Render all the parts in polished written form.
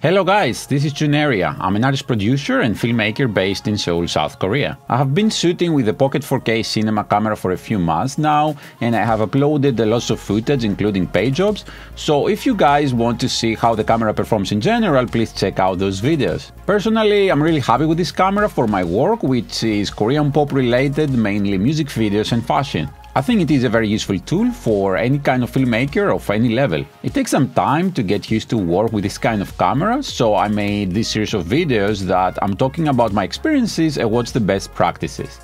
Hello guys, this is Juneria. I'm an artist producer and filmmaker based in Seoul, South Korea. I have been shooting with the Pocket 4K cinema camera for a few months now, and I have uploaded a lot of footage including paid jobs, so if you guys want to see how the camera performs in general, please check out those videos. Personally, I'm really happy with this camera for my work, which is Korean pop related, mainly music videos and fashion. I think it is a very useful tool for any kind of filmmaker of any level. It takes some time to get used to work with this kind of camera, so I made this series of videos that I'm talking about my experiences and what's the best practices.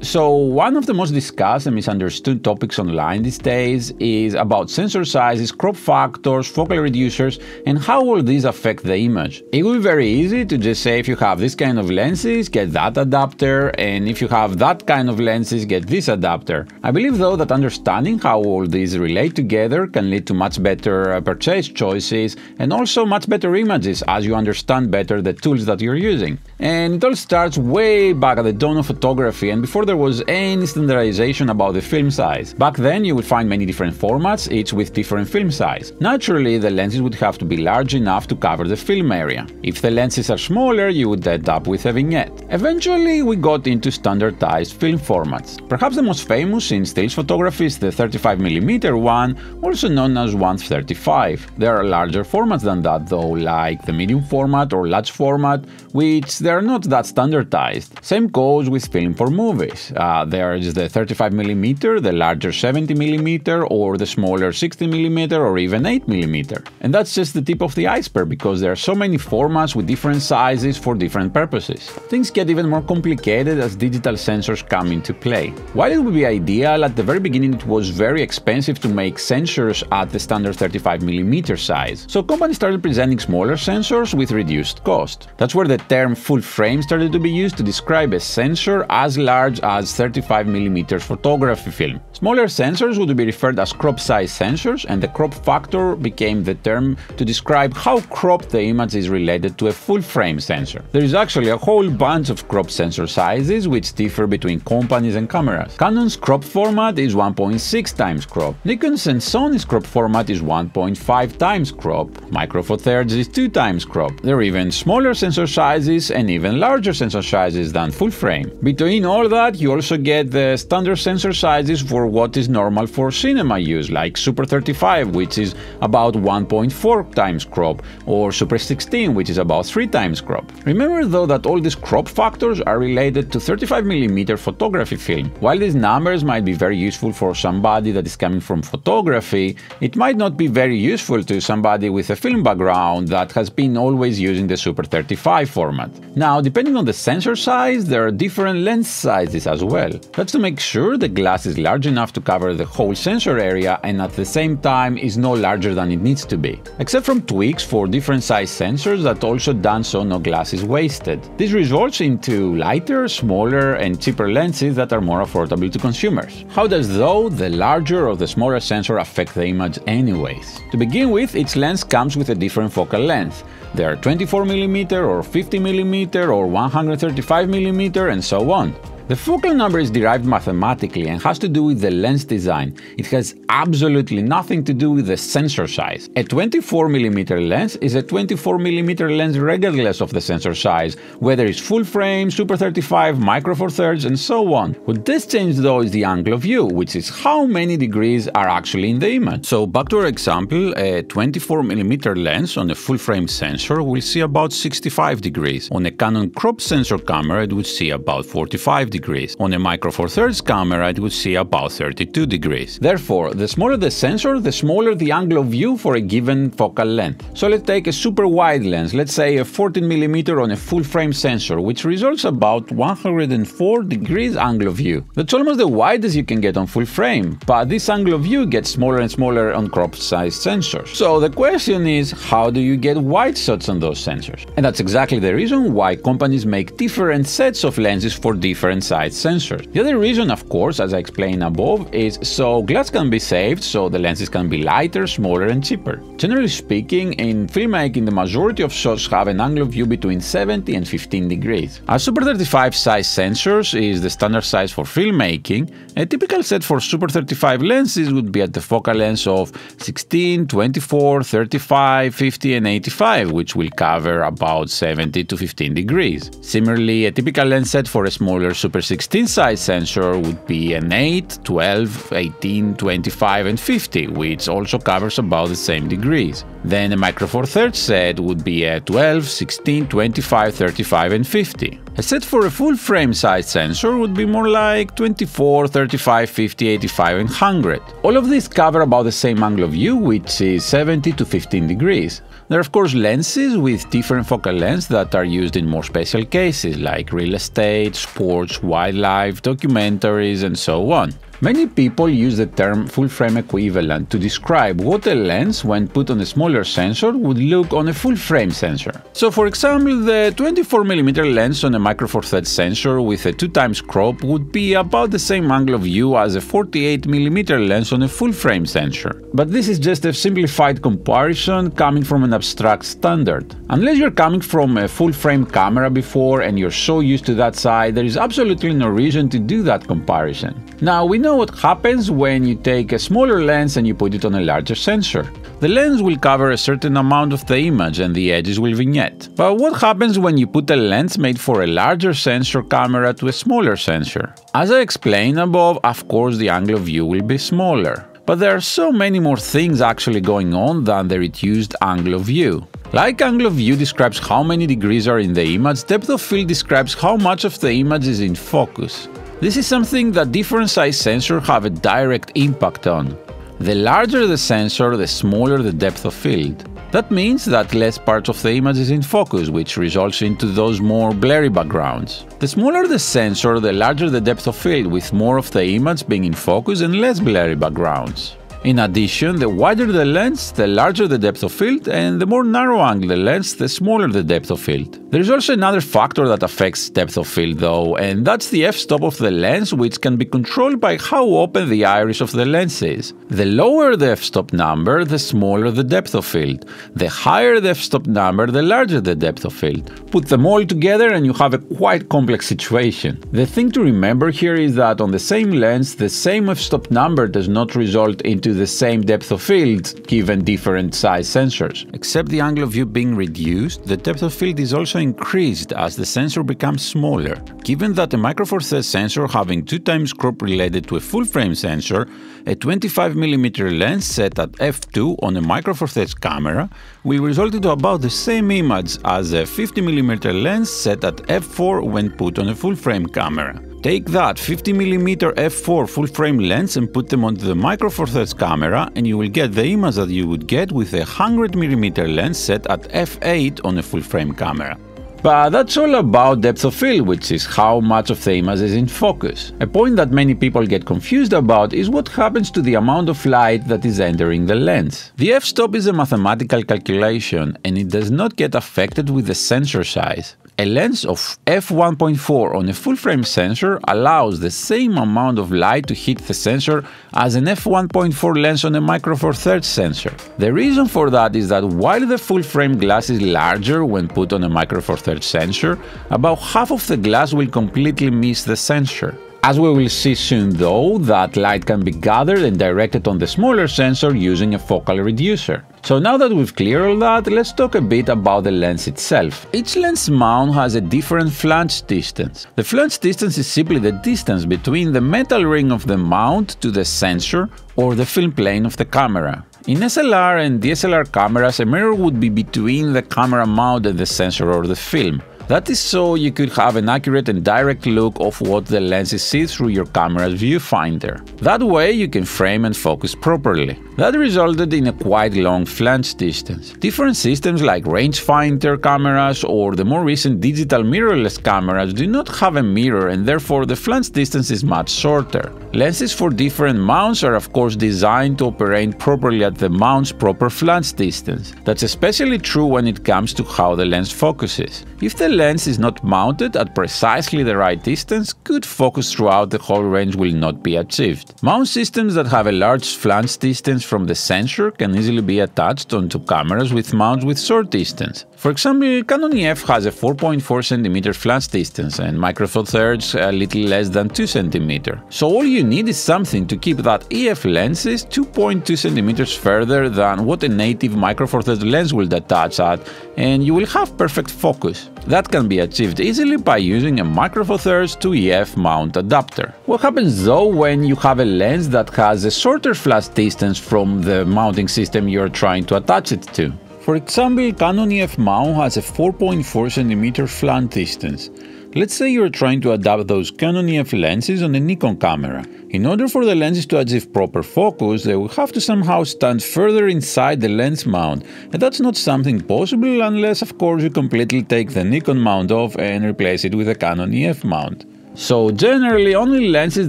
So one of the most discussed and misunderstood topics online these days is about sensor sizes, crop factors, focal reducers, and how all these affect the image. It will be very easy to just say if you have this kind of lenses, get that adapter, and if you have that kind of lenses, get this adapter. I believe though that understanding how all these relate together can lead to much better purchase choices and also much better images as you understand better the tools that you're using. And it all starts way back at the dawn of photography and before there was any standardization about the film size. Back then you would find many different formats, each with different film size. Naturally, the lenses would have to be large enough to cover the film area. If the lenses are smaller, you would end up with a vignette. Eventually, we got into standardized film formats. Perhaps the most famous in stills photography is the 35mm one, also known as 135. There are larger formats than that though, like the medium format or large format, which they are not that standardized. Same goes with film for movies. There is the 35mm, the larger 70mm, or the smaller 60mm, or even 8mm. And that's just the tip of the iceberg, because there are so many formats with different sizes for different purposes. Things get even more complicated as digital sensors come into play. While it would be ideal, at the very beginning it was very expensive to make sensors at the standard 35mm size. So companies started presenting smaller sensors with reduced cost. That's where the term full frame started to be used to describe a sensor as large as 35mm photography film. Smaller sensors would be referred as crop size sensors, and the crop factor became the term to describe how cropped the image is related to a full frame sensor. There is actually a whole bunch of crop sensor sizes which differ between companies and cameras. Canon's crop format is 1.6 times crop. Nikon's and Sony's crop format is 1.5 times crop. Micro Four Thirds is 2 times crop. There are even smaller sensor sizes and even larger sensor sizes than full frame. Between all that, you also get the standard sensor sizes for what is normal for cinema use, like Super 35, which is about 1.4 times crop, or Super 16, which is about 3 times crop. Remember though that all these crop factors are related to 35mm photography film. While these numbers might be very useful for somebody that is coming from photography, it might not be very useful to somebody with a film background that has been always using the Super 35 format. Now, depending on the sensor size, there are different lens sizes as well. That's to make sure the glass is large enough to cover the whole sensor area and at the same time is no larger than it needs to be. Except from tweaks for different size sensors that also done so no glass is wasted. This results into lighter, smaller and cheaper lenses that are more affordable to consumers. How does though the larger or the smaller sensor affect the image anyways? To begin with, each lens comes with a different focal length. There are 24mm or 50mm or 135mm and so on. The focal number is derived mathematically and has to do with the lens design. It has absolutely nothing to do with the sensor size. A 24mm lens is a 24mm lens regardless of the sensor size, whether it's full frame, Super 35, Micro Four Thirds and so on. What does change though is the angle of view, which is how many degrees are actually in the image. So back to our example, a 24mm lens on a full frame sensor will see about 65 degrees. On a Canon crop sensor camera it would see about 45 degrees. On a Micro Four Thirds camera it would see about 32 degrees. Therefore, the smaller the sensor, the smaller the angle of view for a given focal length. So let's take a super wide lens, let's say a 14mm on a full frame sensor, which results about 104 degrees angle of view. That's almost the widest you can get on full frame, but this angle of view gets smaller and smaller on crop sized sensors. So the question is, how do you get wide shots on those sensors? And that's exactly the reason why companies make different sets of lenses for different inside sensors. The other reason, of course, as I explained above, is so glass can be saved, so the lenses can be lighter, smaller and cheaper. Generally speaking, in filmmaking the majority of shots have an angle of view between 70 and 15 degrees. As Super 35 size sensors is the standard size for filmmaking, a typical set for Super 35 lenses would be at the focal length of 16, 24, 35, 50 and 85, which will cover about 70 to 15 degrees. Similarly, a typical lens set for a smaller Super 16 size sensor would be an 8, 12, 18, 25 and 50, which also covers about the same degrees. Then a Micro Four Thirds set would be a 12, 16, 25, 35 and 50. A set for a full frame size sensor would be more like 24, 35, 50, 85 and 100. All of these cover about the same angle of view, which is 70 to 15 degrees. There are of course lenses with different focal lengths that are used in more special cases like real estate, sports, wildlife, documentaries and so on. Many people use the term full-frame equivalent to describe what a lens, when put on a smaller sensor, would look on a full-frame sensor. So, for example, the 24mm lens on a Micro Four Thirds sensor with a 2x crop would be about the same angle of view as a 48mm lens on a full-frame sensor. But this is just a simplified comparison coming from an abstract standard. Unless you're coming from a full-frame camera before and you're so used to that size, there is absolutely no reason to do that comparison. Now, we know what happens when you take a smaller lens and you put it on a larger sensor. The lens will cover a certain amount of the image and the edges will vignette. But what happens when you put a lens made for a larger sensor camera to a smaller sensor? As I explained above, of course the angle of view will be smaller. But there are so many more things actually going on than the reduced angle of view. Like angle of view describes how many degrees are in the image, depth of field describes how much of the image is in focus. This is something that different size sensors have a direct impact on. The larger the sensor, the smaller the depth of field. That means that less parts of the image is in focus, which results into those more blurry backgrounds. The smaller the sensor, the larger the depth of field, with more of the image being in focus and less blurry backgrounds. In addition, the wider the lens, the larger the depth of field, and the more narrow angle the lens, the smaller the depth of field. There is also another factor that affects depth of field though, and that's the f-stop of the lens, which can be controlled by how open the iris of the lens is. The lower the f-stop number, the smaller the depth of field. The higher the f-stop number, the larger the depth of field. Put them all together and you have a quite complex situation. The thing to remember here is that on the same lens, the same f-stop number does not result into the same depth of field given different size sensors. Except the angle of view being reduced, the depth of field is also increased as the sensor becomes smaller. Given that a Micro Four Thirds sensor having 2x crop related to a full frame sensor, a 25mm lens set at f2 on a Micro Four Thirds camera will result into about the same image as a 50mm lens set at f4 when put on a full frame camera. Take that 50mm f4 full-frame lens and put them onto the Micro Four Thirds camera and you will get the image that you would get with a 100mm lens set at f8 on a full-frame camera. But that's all about depth of field, which is how much of the image is in focus. A point that many people get confused about is what happens to the amount of light that is entering the lens. The f-stop is a mathematical calculation and it does not get affected with the sensor size. A lens of f1.4 on a full-frame sensor allows the same amount of light to hit the sensor as an f1.4 lens on a Micro Four Thirds sensor. The reason for that is that while the full-frame glass is larger when put on a Micro Four Thirds sensor, about half of the glass will completely miss the sensor. As we will see soon though, that light can be gathered and directed on the smaller sensor using a focal reducer. So now that we've cleared all that, let's talk a bit about the lens itself. Each lens mount has a different flange distance. The flange distance is simply the distance between the metal ring of the mount to the sensor or the film plane of the camera. In SLR and DSLR cameras, a mirror would be between the camera mount and the sensor or the film. That is so you could have an accurate and direct look of what the lenses see through your camera's viewfinder. That way you can frame and focus properly. That resulted in a quite long flange distance. Different systems like rangefinder cameras or the more recent digital mirrorless cameras do not have a mirror and therefore the flange distance is much shorter. Lenses for different mounts are of course designed to operate properly at the mount's proper flange distance. That's especially true when it comes to how the lens focuses. If the lens is not mounted at precisely the right distance, good focus throughout the whole range will not be achieved. Mount systems that have a large flange distance from the sensor can easily be attached onto cameras with mounts with short distance. For example, Canon EF has a 4.4 cm flange distance and Micro Four Thirds a little less than 2 cm. So all you need is something to keep that EF lens 2.2 cm further than what a native Micro Four Thirds lens would attach at, and you will have perfect focus. That can be achieved easily by using a Micro Four Thirds to EF mount adapter. What happens though when you have a lens that has a shorter flash distance from the mounting system you're trying to attach it to? For example, Canon EF mount has a 4.4 cm flange distance. Let's say you're trying to adapt those Canon EF lenses on a Nikon camera. In order for the lenses to achieve proper focus, they will have to somehow stand further inside the lens mount, and that's not something possible unless of course you completely take the Nikon mount off and replace it with a Canon EF mount. So generally, only lenses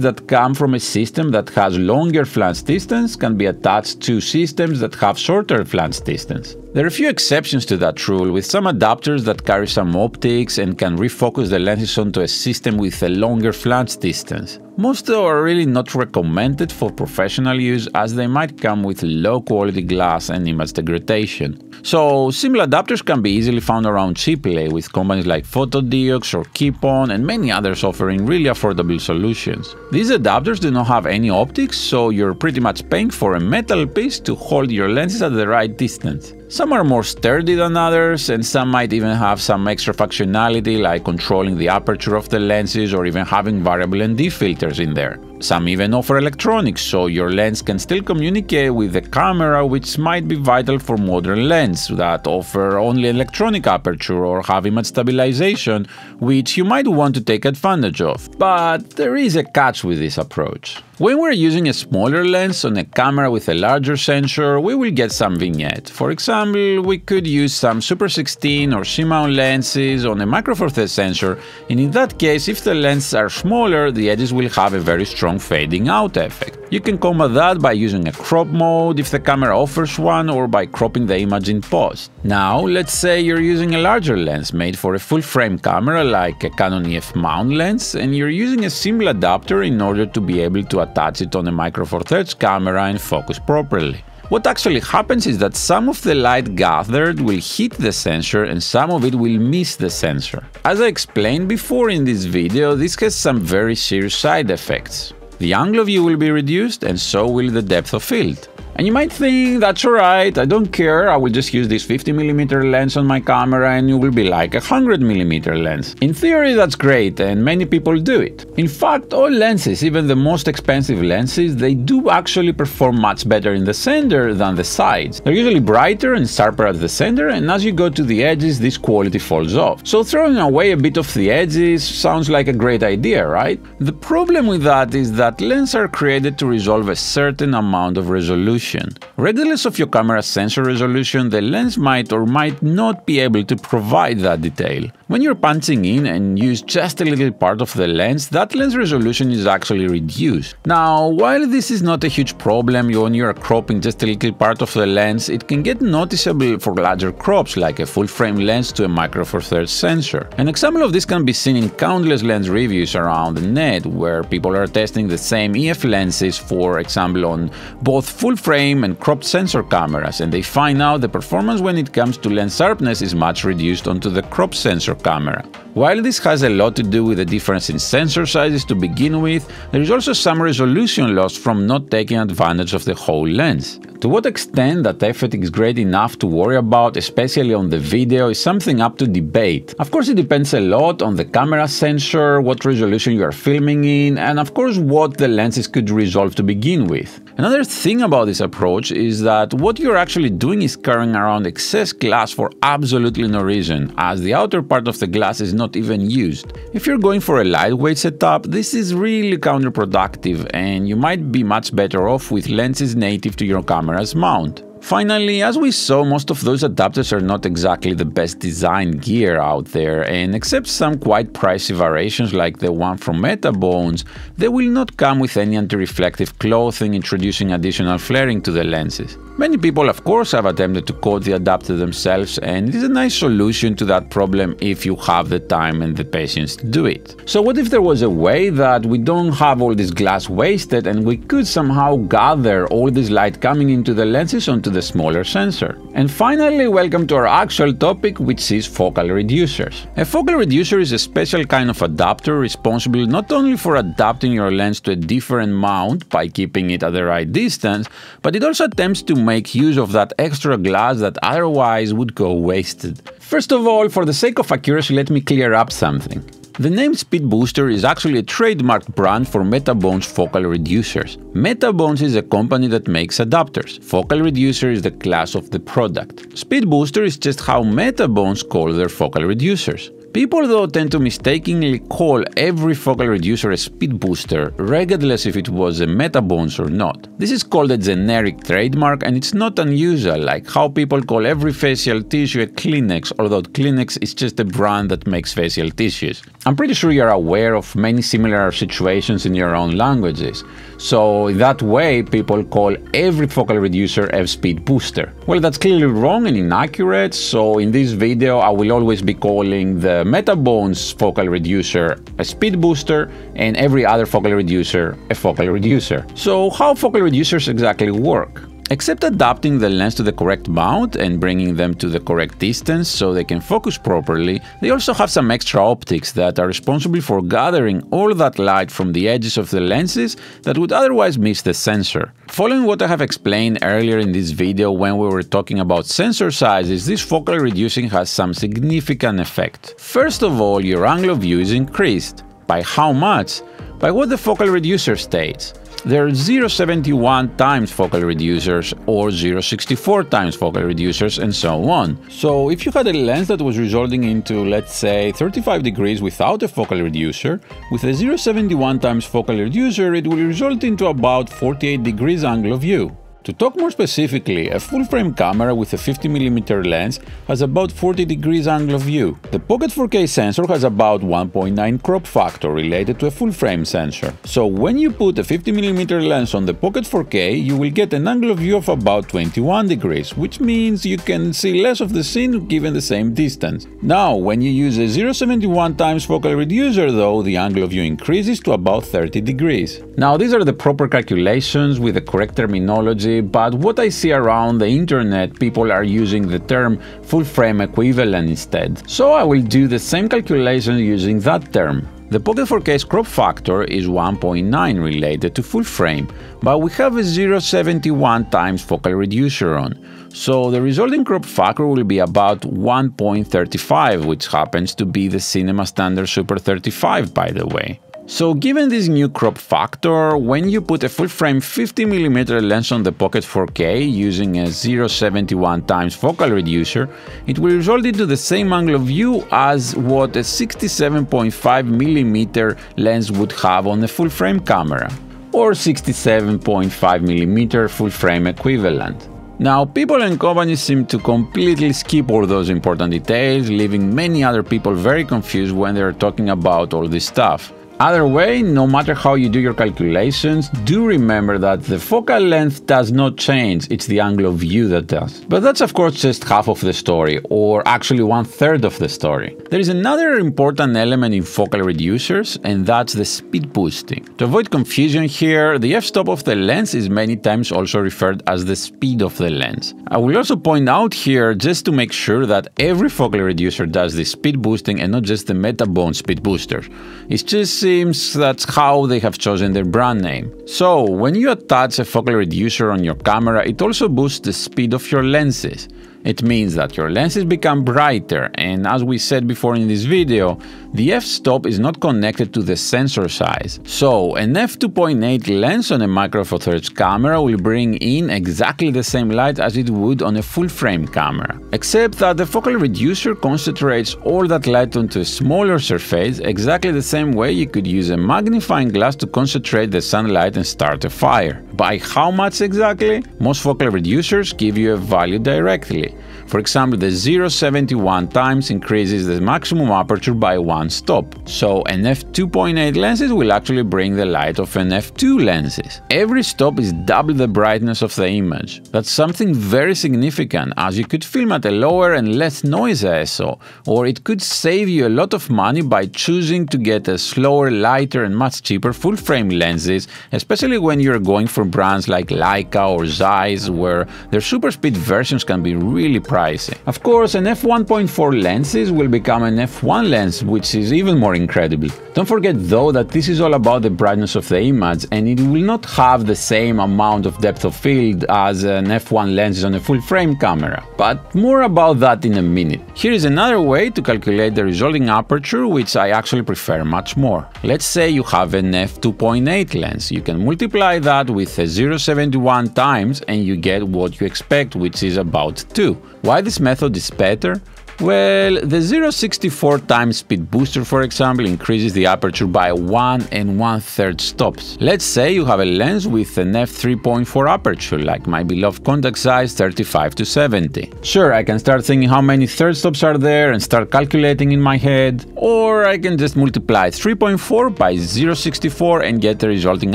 that come from a system that has longer flange distance can be attached to systems that have shorter flange distance. There are a few exceptions to that rule, with some adapters that carry some optics and can refocus the lenses onto a system with a longer flange distance. Most are really not recommended for professional use as they might come with low quality glass and image degradation. So similar adapters can be easily found around cheaply, with companies like Fotodiox or Kipon and many others offering really affordable solutions. These adapters do not have any optics, so you're pretty much paying for a metal piece to hold your lenses at the right distance. Some are more sturdy than others, and some might even have some extra functionality like controlling the aperture of the lenses or even having variable ND filters in there. Some even offer electronics, so your lens can still communicate with the camera, which might be vital for modern lenses that offer only electronic aperture or have image stabilization, which you might want to take advantage of. But there is a catch with this approach. When we're using a smaller lens on a camera with a larger sensor, we will get some vignette. For example, we could use some Super 16 or C-mount lenses on a Micro Four Thirds sensor, and in that case, if the lenses are smaller, the edges will have a very strong fading out effect. You can combat that by using a crop mode if the camera offers one, or by cropping the image in post. Now, let's say you're using a larger lens made for a full-frame camera like a Canon EF mount lens, and you're using a simple adapter in order to be able to attach it on a Micro Four Thirds camera and focus properly. What actually happens is that some of the light gathered will hit the sensor and some of it will miss the sensor. As I explained before in this video, this has some very serious side effects. The angle of view will be reduced and so will the depth of field. And you might think, that's alright, I don't care, I will just use this 50 mm lens on my camera and it will be like a 100 mm lens. In theory, that's great, and many people do it. In fact, all lenses, even the most expensive lenses, they do actually perform much better in the center than the sides. They're usually brighter and sharper at the center, and as you go to the edges, this quality falls off. So throwing away a bit of the edges sounds like a great idea, right? The problem with that is that lenses are created to resolve a certain amount of resolution. Regardless of your camera's sensor resolution, the lens might or might not be able to provide that detail. When you're punching in and use just a little part of the lens, that lens resolution is actually reduced. Now, while this is not a huge problem when you're cropping just a little part of the lens, it can get noticeable for larger crops like a full-frame lens to a Micro Four Thirds sensor. An example of this can be seen in countless lens reviews around the net, where people are testing the same EF lenses, for example, on both full-frame and cropped sensor cameras, and they find out the performance when it comes to lens sharpness is much reduced onto the cropped sensor camera. While this has a lot to do with the difference in sensor sizes to begin with, there is also some resolution loss from not taking advantage of the whole lens. To what extent that effort is great enough to worry about, especially on the video, is something up to debate. Of course, it depends a lot on the camera sensor, what resolution you are filming in, and of course what the lenses could resolve to begin with. Another thing about this approach is that what you're actually doing is carrying around excess glass for absolutely no reason, as the outer part of the glass is not even used. If you're going for a lightweight setup, this is really counterproductive, and you might be much better off with lenses native to your camera's mount. Finally, as we saw, most of those adapters are not exactly the best design gear out there, and except some quite pricey variations like the one from Metabones, they will not come with any anti-reflective clothing, introducing additional flaring to the lenses. Many people, of course, have attempted to coat the adapter themselves, and it is a nice solution to that problem if you have the time and the patience to do it. So what if there was a way that we don't have all this glass wasted and we could somehow gather all this light coming into the lenses onto the smaller sensor? And finally, welcome to our actual topic, which is focal reducers. A focal reducer is a special kind of adapter responsible not only for adapting your lens to a different mount by keeping it at the right distance, but it also attempts to make use of that extra glass that otherwise would go wasted. First of all, for the sake of accuracy, let me clear up something. The name Speedbooster is actually a trademarked brand for Metabones focal reducers. Metabones is a company that makes adapters. Focal reducer is the class of the product. Speedbooster is just how Metabones call their focal reducers. People, though, tend to mistakenly call every focal reducer a speed booster, regardless if it was a Metabones or not. This is called a generic trademark, and it's not unusual, like how people call every facial tissue a Kleenex, although Kleenex is just a brand that makes facial tissues. I'm pretty sure you're aware of many similar situations in your own languages. So that way, people call every focal reducer a speed booster. Well, that's clearly wrong and inaccurate, so in this video, I will always be calling the Metabones focal reducer a speed booster and every other focal reducer a focal reducer. So how focal reducers exactly work? Except adapting the lens to the correct mount and bringing them to the correct distance so they can focus properly, they also have some extra optics that are responsible for gathering all that light from the edges of the lenses that would otherwise miss the sensor. Following what I have explained earlier in this video when we were talking about sensor sizes, this focal reducing has some significant effect. First of all, your angle of view is increased. By how much? By what the focal reducer states. There are 0.71 times focal reducers or 0.64 times focal reducers and so on. So if you had a lens that was resulting into, let's say, 35 degrees without a focal reducer, with a 0.71 times focal reducer it will result into about 48 degrees angle of view. To talk more specifically, a full-frame camera with a 50mm lens has about 40 degrees angle of view. The Pocket 4K sensor has about 1.9 crop factor related to a full-frame sensor. So when you put a 50mm lens on the Pocket 4K, you will get an angle of view of about 21 degrees, which means you can see less of the scene given the same distance. Now, when you use a 0.71 times focal reducer though, the angle of view increases to about 30 degrees. Now, these are the proper calculations with the correct terminology, but what I see around the internet, people are using the term full-frame equivalent instead. So I will do the same calculation using that term. The Pocket 4K's crop factor is 1.9 related to full frame, but we have a 0.71 times focal reducer on, so the resulting crop factor will be about 1.35, which happens to be the cinema standard Super 35, by the way. So given this new crop factor, when you put a full-frame 50mm lens on the Pocket 4K using a 0.71 times focal reducer, it will result into the same angle of view as what a 67.5mm lens would have on a full-frame camera, or 67.5mm full-frame equivalent. Now, people and companies seem to completely skip all those important details, leaving many other people very confused when they are talking about all this stuff. Either way, no matter how you do your calculations, do remember that the focal length does not change, it's the angle of view that does. But that's of course just half of the story, or actually 1/3 of the story. There is another important element in focal reducers, and that's the speed boosting. To avoid confusion here, the f-stop of the lens is many times also referred as the speed of the lens. I will also point out here, just to make sure that every focal reducer does this speed boosting and not just the Metabones speed boosters. It's just seems that's how they have chosen their brand name. So, when you attach a focal reducer on your camera, it also boosts the speed of your lenses. It means that your lenses become brighter, and as we said before in this video, the f-stop is not connected to the sensor size. So an f2.8 lens on a Micro Four Thirds camera will bring in exactly the same light as it would on a full-frame camera, except that the focal reducer concentrates all that light onto a smaller surface, exactly the same way you could use a magnifying glass to concentrate the sunlight and start a fire. By how much exactly? Most focal reducers give you a value directly. For example, the 0.71 times increases the maximum aperture by one stop. So an f2.8 lenses will actually bring the light of an f2 lenses. Every stop is double the brightness of the image. That's something very significant, as you could film at a lower and less noise ISO, or it could save you a lot of money by choosing to get a slower, lighter and much cheaper full-frame lenses, especially when you're going for brands like Leica or Zeiss, where their super speed versions can be really pricey. Of course, an f1.4 lenses will become an f1 lens, which is even more incredible. Don't forget though that this is all about the brightness of the image, and it will not have the same amount of depth of field as an f1 lens on a full-frame camera. But more about that in a minute. Here is another way to calculate the resulting aperture, which I actually prefer much more. Let's say you have an f2.8 lens. You can multiply that with a 0.71 times and you get what you expect, which is about 2. Why this method is better? Well, the 0.64 times speed booster, for example, increases the aperture by 1 1/3 stops. Let's say you have a lens with an f3.4 aperture, like my beloved Contax Zeiss 35-70. Sure, I can start thinking how many third stops are there and start calculating in my head, or I can just multiply 3.4 by 0.64 and get the resulting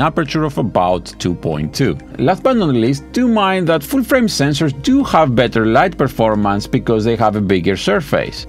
aperture of about 2.2. Last but not least, do mind that full-frame sensors do have better light performance because they have a bigger surface.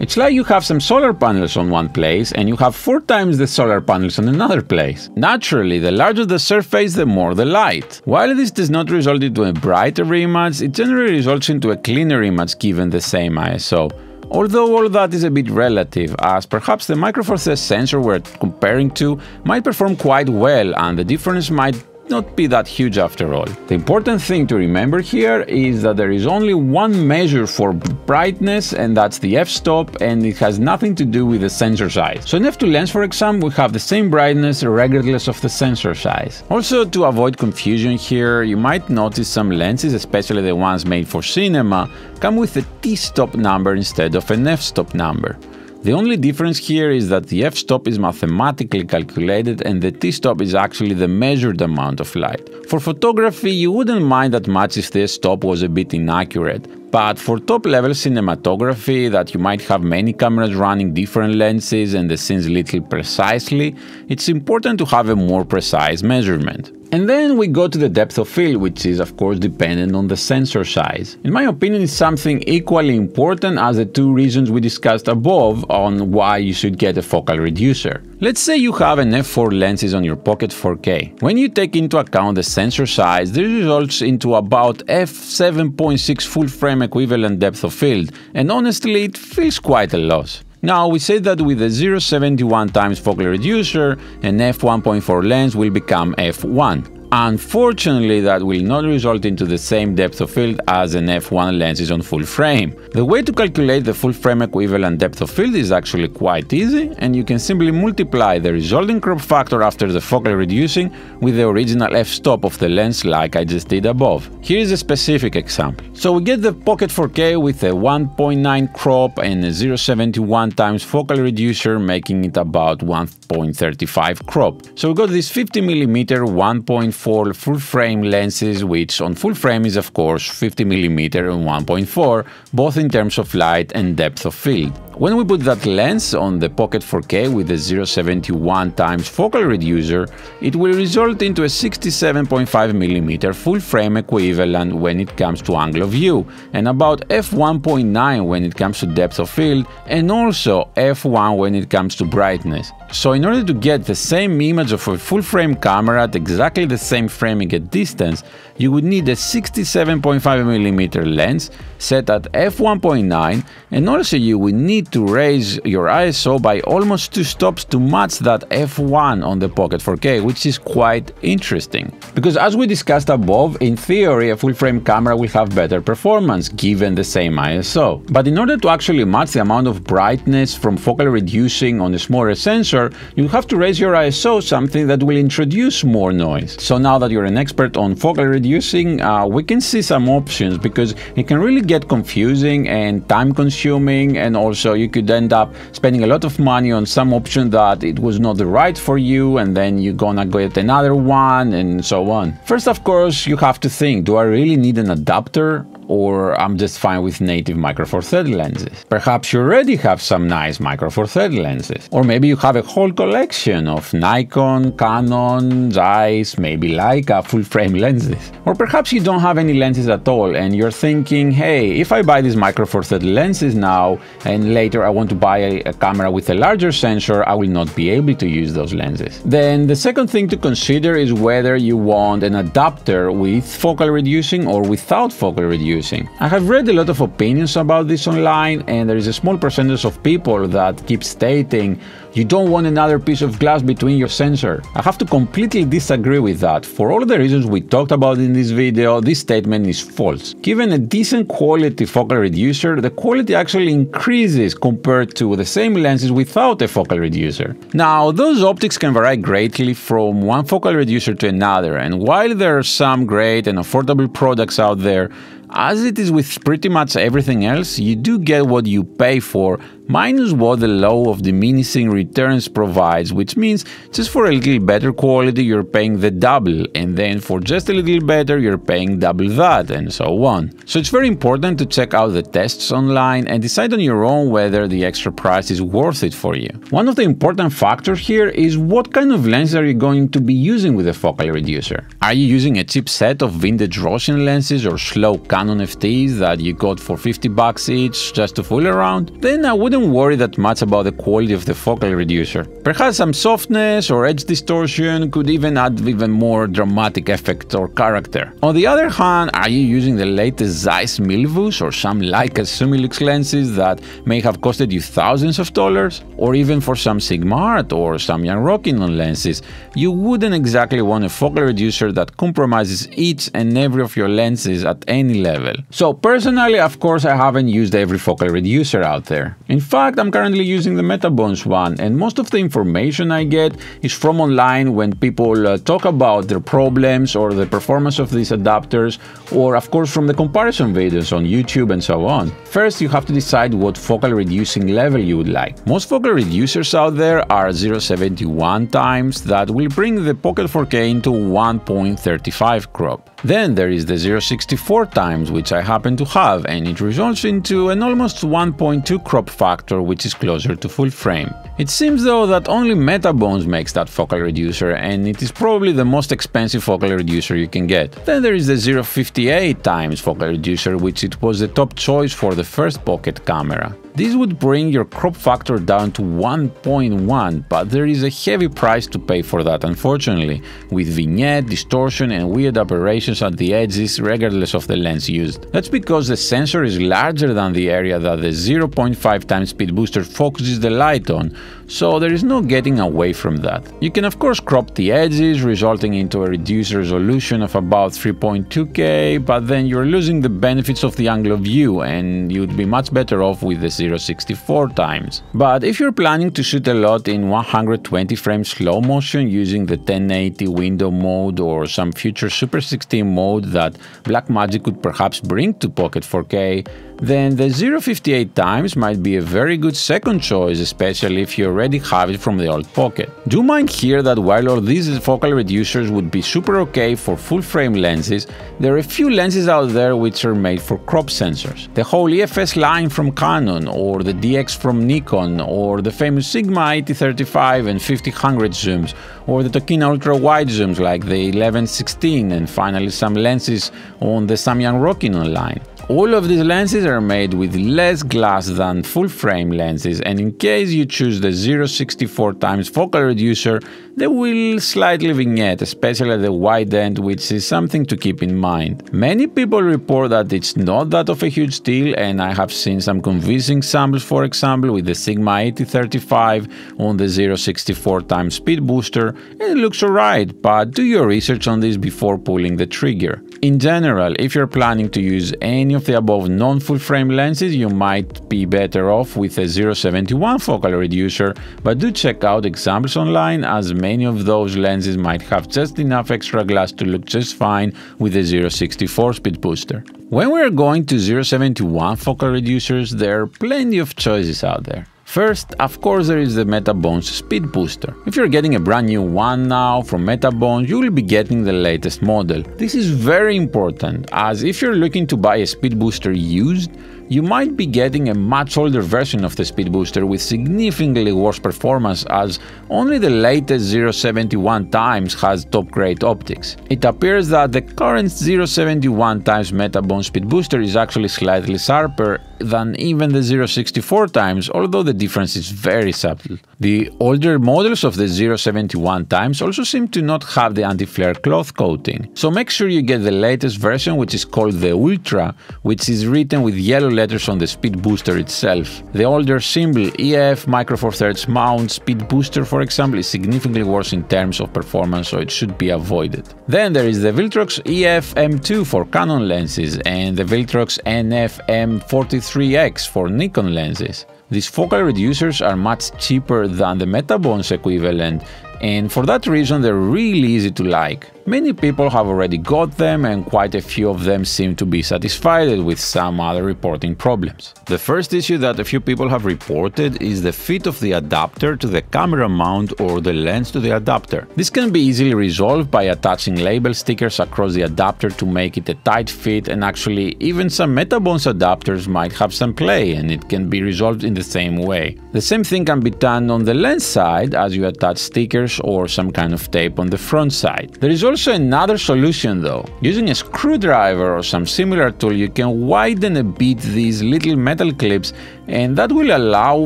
It's like you have some solar panels on one place and you have 4 times the solar panels on another place. Naturally, the larger the surface, the more the light. While this does not result into a brighter image, it generally results into a cleaner image given the same ISO. Although all that is a bit relative, as perhaps the Micro Four Thirds sensor we're comparing to might perform quite well and the difference might not be that huge after all. The important thing to remember here is that there is only one measure for brightness, and that's the f-stop, and it has nothing to do with the sensor size. So an f2 lens, for example, will have the same brightness regardless of the sensor size. Also, to avoid confusion here, you might notice some lenses, especially the ones made for cinema, come with a t-stop number instead of an f-stop number. The only difference here is that the f-stop is mathematically calculated and the t-stop is actually the measured amount of light. For photography, you wouldn't mind that much if the stop was a bit inaccurate. But for top-level cinematography, that you might have many cameras running different lenses and the scenes little precisely, it's important to have a more precise measurement. And then we go to the depth of field, which is of course dependent on the sensor size. In my opinion, it's something equally important as the two reasons we discussed above on why you should get a focal reducer. Let's say you have an f4 lenses on your Pocket 4K. When you take into account the sensor size, this results into about f7.6 full-frame equivalent depth of field, and honestly, it feels quite a loss. Now, we say that with a 0.71 times focal reducer, an f1.4 lens will become f1. Unfortunately, that will not result into the same depth of field as an f1 lens is on full frame. The way to calculate the full frame equivalent depth of field is actually quite easy, and you can simply multiply the resulting crop factor after the focal reducing with the original f-stop of the lens, like I just did above. Here is a specific example. So we get the Pocket 4K with a 1.9 crop and a 0.71 times focal reducer, making it about 1.35 crop. So we got this 50mm 1.4 for full-frame lenses, which on full-frame is of course 50mm and 1.4, both in terms of light and depth of field. When we put that lens on the Pocket 4K with the 0.71 times focal reducer, it will result into a 67.5mm full-frame equivalent when it comes to angle of view, and about f1.9 when it comes to depth of field, and also f1 when it comes to brightness. So in order to get the same image of a full-frame camera at exactly the same framing at distance, you would need a 67.5mm lens set at f1.9, and also you would need need to raise your ISO by almost 2 stops to match that f1 on the Pocket 4K, which is quite interesting. Because as we discussed above, in theory a full-frame camera will have better performance given the same ISO. But in order to actually match the amount of brightness from focal reducing on a smaller sensor, you have to raise your ISO, something that will introduce more noise. So now that you're an expert on focal reducing, we can see some options, because it can really get confusing and time-consuming, and also you could end up spending a lot of money on some option that it was not the right for you, and then you're gonna get another one and so on. First, of course, you have to think, do I really need an adapter? Or I'm just fine with native Micro Four Thirds lenses. Perhaps you already have some nice Micro Four Thirds lenses. Or maybe you have a whole collection of Nikon, Canon, Zeiss, maybe Leica full frame lenses. Or perhaps you don't have any lenses at all and you're thinking, hey, if I buy these Micro Four Thirds lenses now and later I want to buy a camera with a larger sensor, I will not be able to use those lenses. Then the second thing to consider is whether you want an adapter with focal reducing or without focal reducing. I have read a lot of opinions about this online, and there is a small percentage of people that keep stating you don't want another piece of glass between your sensor. I have to completely disagree with that. For all the reasons we talked about in this video, this statement is false. Given a decent quality focal reducer, the quality actually increases compared to the same lenses without a focal reducer. Now, those optics can vary greatly from one focal reducer to another, and while there are some great and affordable products out there, as it is with pretty much everything else, you do get what you pay for, minus what the law of diminishing returns provides, which means just for a little better quality you're paying the double, and then for just a little better you're paying double that, and so on. So it's very important to check out the tests online and decide on your own whether the extra price is worth it for you. One of the important factors here is what kind of lens are you going to be using with a focal reducer. Are you using a cheap set of vintage Russian lenses or slow Canon FTs that you got for 50 bucks each just to fool around? Then I wouldn't worry that much about the quality of the focal reducer. Perhaps some softness or edge distortion could even add even more dramatic effect or character. On the other hand, are you using the latest Zeiss Milvus or some Leica Summilux lenses that may have costed you thousands of dollars? Or even for some Sigma Art or Samyang Rokinon lenses, you wouldn't exactly want a focal reducer that compromises each and every of your lenses at any level. So personally, of course, I haven't used every focal reducer out there. In fact, I'm currently using the Metabones one, and most of the information I get is from online when people talk about their problems or the performance of these adapters, or of course from the comparison videos on YouTube and so on. First, you have to decide what focal reducing level you would like. Most focal reducers out there are 0.71 times that will bring the Pocket 4K into 1.35 crop. Then there is the 0.64 times, which I happen to have, and it results into an almost 1.2 crop factor, which is closer to full frame. It seems though that only Metabones makes that focal reducer, and it is probably the most expensive focal reducer you can get. Then there is the 0.58 times focal reducer, which it was the top choice for the first Pocket camera. This would bring your crop factor down to 1.1, but there is a heavy price to pay for that, unfortunately, with vignette, distortion and weird aberrations at the edges regardless of the lens used. That's because the sensor is larger than the area that the 0.5x speed booster focuses the light on, so there is no getting away from that. You can of course crop the edges, resulting into a reduced resolution of about 3.2K, but then you're losing the benefits of the angle of view, and you'd be much better off with the 0.64 times. But if you're planning to shoot a lot in 120 frames slow motion using the 1080 window mode or some future Super 16 mode that Blackmagic could perhaps bring to Pocket 4K, then the 0.58 times might be a very good second choice, especially if you already have it from the old Pocket. Do mind here that while all these focal reducers would be super okay for full frame lenses, there are a few lenses out there which are made for crop sensors. The whole EF-S line from Canon, or the DX from Nikon, or the famous Sigma 80 35 and 50-100 zooms, or the Tokina ultra-wide zooms like the 11-16, and finally some lenses on the Samyang Rokinon line. All of these lenses are made with less glass than full-frame lenses, and in case you choose the 0.64 times focal reducer, they will slightly vignette, especially at the wide end, which is something to keep in mind. Many people report that it's not that of a huge deal, and I have seen some convincing samples, for example, with the Sigma 8035 on the 0.64x speed booster, and it looks alright, but do your research on this before pulling the trigger. In general, if you're planning to use any of the above non-full frame lenses, you might be better off with a 0.71 focal reducer, but do check out examples online, as many of those lenses might have just enough extra glass to look just fine with a 0.64 speed booster. When we're going to 0.71 focal reducers, there are plenty of choices out there. First, of course, there is the Metabones Speedbooster. If you're getting a brand new one now from Metabones, you will be getting the latest model. This is very important, as if you're looking to buy a Speedbooster used, you might be getting a much older version of the Speedbooster with significantly worse performance, as only the latest 0.71x has top-grade optics. It appears that the current 0.71x Metabones Speedbooster is actually slightly sharper than even the 0.64x, although the difference is very subtle. The older models of the 0.71x also seem to not have the anti-flare cloth coating, so make sure you get the latest version, which is called the Ultra, which is written with yellow letters on the speed booster itself. The older symbol EF Micro Four Thirds mount speed booster, for example, is significantly worse in terms of performance, so it should be avoided. Then there is the Viltrox EF-M2 for Canon lenses and the Viltrox NF-M43X for Nikon lenses. These focal reducers are much cheaper than the Metabones equivalent, and for that reason they're really easy to like. Many people have already got them, and quite a few of them seem to be satisfied with some other reporting problems. The first issue that a few people have reported is the fit of the adapter to the camera mount or the lens to the adapter. This can be easily resolved by attaching label stickers across the adapter to make it a tight fit, and actually even some Metabones adapters might have some play and it can be resolved in the same way. The same thing can be done on the lens side, as you attach stickers or some kind of tape on the front side. There is also another solution though. Using a screwdriver or some similar tool, you can widen a bit these little metal clips, and that will allow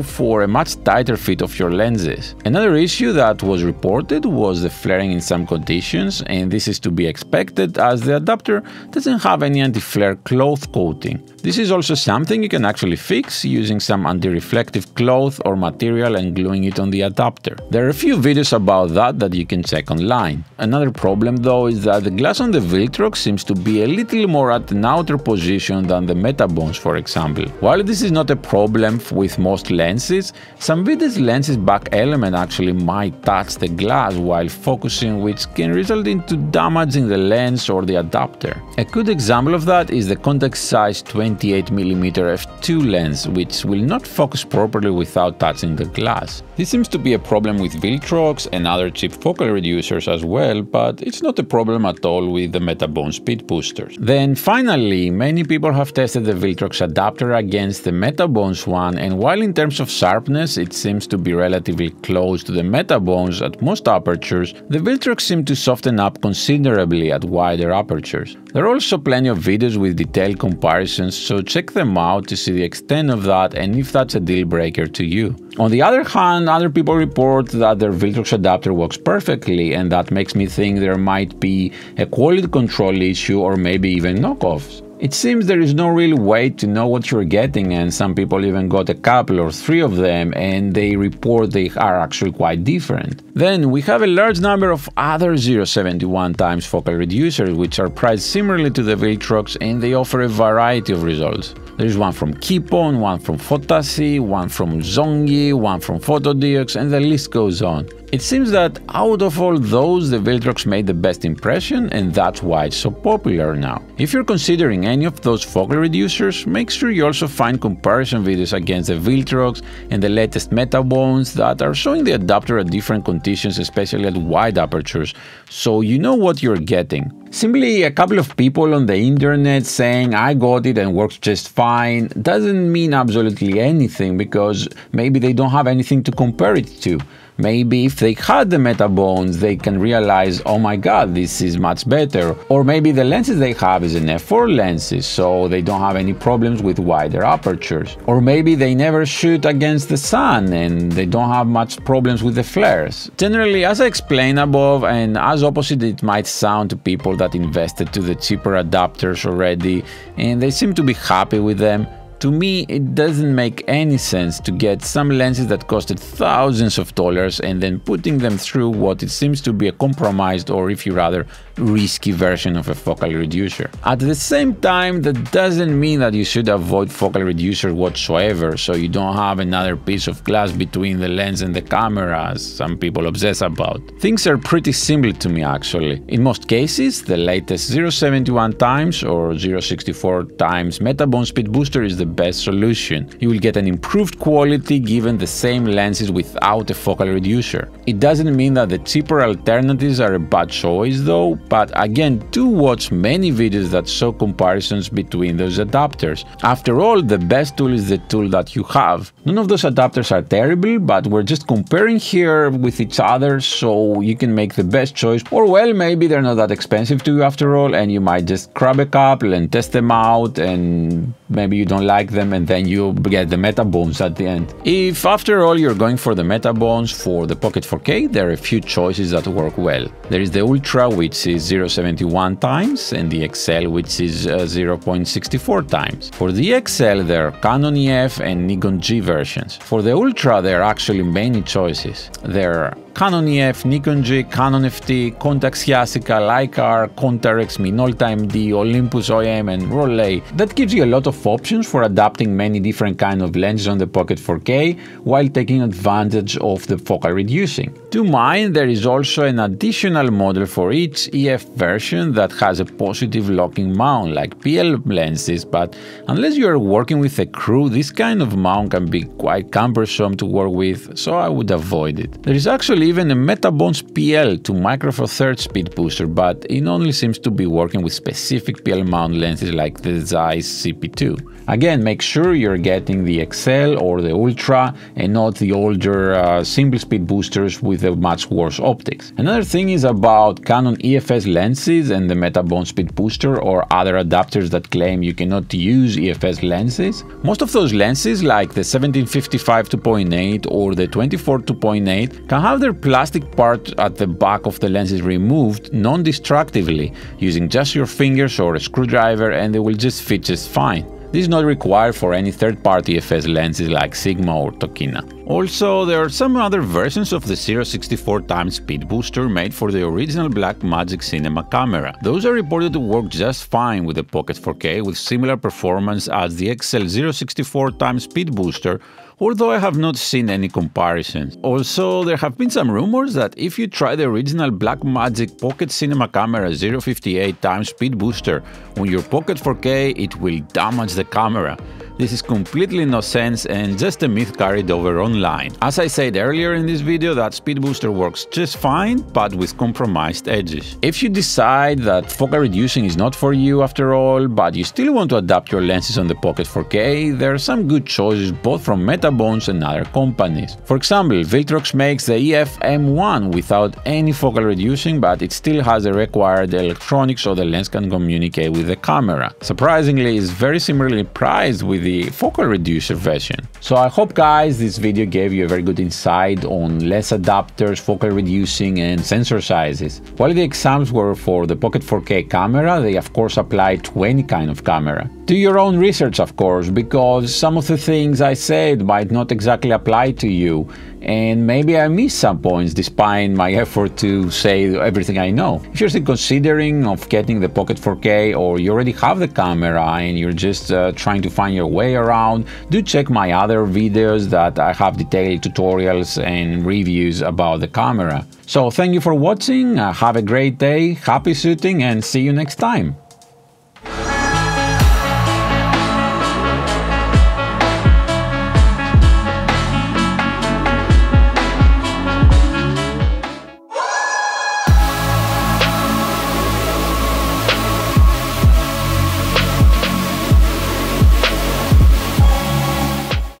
for a much tighter fit of your lenses. Another issue that was reported was the flaring in some conditions, and this is to be expected as the adapter doesn't have any anti-flare cloth coating. This is also something you can actually fix using some anti-reflective cloth or material and gluing it on the adapter. There are a few videos about that you can check online. Another problem though is that the glass on the Viltrox seems to be a little more at an outer position than the Metabones, for example. While this is not a problem with most lenses, some Vides lenses back element actually might touch the glass while focusing, which can result into damaging the lens or the adapter. A good example of that is the Contax Zeiss 28mm f2 lens, which will not focus properly without touching the glass. This seems to be a problem with Viltrox and other cheap focal reducers as well, but it's not a problem at all with the Metabones speed boosters. Then finally, many people have tested the Viltrox adapter against the Metabones one, and while in terms of sharpness it seems to be relatively close to the Metabones at most apertures, the Viltrox seem to soften up considerably at wider apertures. There are also plenty of videos with detailed comparisons, so check them out to see the extent of that and if that's a deal breaker to you. On the other hand, other people report that their Viltrox adapter works perfectly, and that makes me think there might be a quality control issue or maybe even knockoffs. It seems there is no real way to know what you're getting, and some people even got a couple or three of them and they report they are actually quite different. Then we have a large number of other 0.71x focal reducers which are priced similarly to the Viltrox, and they offer a variety of results. There is one from Kipon, one from Fotasi, one from Zongyi, one from Fotodiox, and the list goes on. It seems that out of all those, the Viltrox made the best impression, and that's why it's so popular now. If you're considering any of those focal reducers, make sure you also find comparison videos against the Viltrox and the latest Metabones that are showing the adapter at different conditions, especially at wide apertures, so you know what you're getting. Simply a couple of people on the internet saying I got it and works just fine doesn't mean absolutely anything, because maybe they don't have anything to compare it to. Maybe if they had the Metabones, they can realize, oh my god, this is much better. Or maybe the lenses they have is an f4 lenses, so they don't have any problems with wider apertures. Or maybe they never shoot against the sun and they don't have much problems with the flares. Generally, as I explained above, and as opposite it might sound to people that invested to the cheaper adapters already and they seem to be happy with them, to me, it doesn't make any sense to get some lenses that costed thousands of dollars and then putting them through what it seems to be a compromised or, if you rather, risky version of a focal reducer. At the same time, that doesn't mean that you should avoid focal reducers whatsoever, so you don't have another piece of glass between the lens and the camera, as some people obsess about. Things are pretty simple to me, actually. In most cases, the latest 0.71x or 0.64x Metabones Speedbooster is the best solution. You will get an improved quality given the same lenses without a focal reducer. It doesn't mean that the cheaper alternatives are a bad choice though, but again, do watch many videos that show comparisons between those adapters. After all, the best tool is the tool that you have. None of those adapters are terrible, but we're just comparing here with each other so you can make the best choice, or well, maybe they're not that expensive to you after all and you might just grab a couple and test them out and maybe you don't like them and then you get the Metabones at the end. If after all you're going for the Metabones for the Pocket 4K, there are a few choices that work well. There is the Ultra, which is 0.71x, and the XL, which is 0.64x. For the XL, there are Canon EF and Nikon G versions. For the Ultra, there are actually many choices. There are Canon EF, Nikon G, Canon FT, Contax Yashica, Leica Art, Contarex, Minolta MD, Olympus OM, and Rolei. That gives you a lot of options for adapting many different kinds of lenses on the Pocket 4K while taking advantage of the focal reducing. To mine, there is also an additional model for each EF version that has a positive locking mount like PL lenses, but unless you are working with a crew, this kind of mount can be quite cumbersome to work with, so I would avoid it. There is actually even a Metabones PL to Micro Four Thirds speed booster, but it only seems to be working with specific PL mount lenses like the Zeiss CP2. Again, make sure you're getting the XL or the Ultra and not the older simple speed boosters with a much worse optics. Another thing is about Canon EF-S lenses and the Metabones speed booster or other adapters that claim you cannot use EF-S lenses. Most of those lenses, like the 1755 2.8 or the 24 2.8, can have their plastic part at the back of the lens is removed non-destructively using just your fingers or a screwdriver and they will just fit just fine. This is not required for any third-party EF-S lenses like Sigma or Tokina. Also, there are some other versions of the 0.64x speed booster made for the original Blackmagic cinema camera. Those are reported to work just fine with the Pocket 4K with similar performance as the XL 0.64x speed booster, although I have not seen any comparisons. Also, there have been some rumors that if you try the original Blackmagic Pocket Cinema Camera 0.58x Speed Booster on your Pocket 4K, it will damage the camera. This is completely no sense and just a myth carried over online. As I said earlier in this video, that speed booster works just fine, but with compromised edges. If you decide that focal reducing is not for you after all, but you still want to adapt your lenses on the Pocket 4K, there are some good choices both from Metabones and other companies. For example, Viltrox makes the EF-M1 without any focal reducing, but it still has the required electronics so the lens can communicate with the camera. Surprisingly, it's very similarly priced with the focal reducer version. So I hope guys this video gave you a very good insight on lens adapters, focal reducing and sensor sizes. While the exams were for the Pocket 4K camera, they of course applied to any kind of camera. Do your own research of course, because some of the things I said might not exactly apply to you and maybe I missed some points despite my effort to say everything I know. If you're still considering of getting the Pocket 4K or you already have the camera and you're just trying to find your way around, do check my other videos that I have detailed tutorials and reviews about the camera. So thank you for watching, have a great day, happy shooting and see you next time!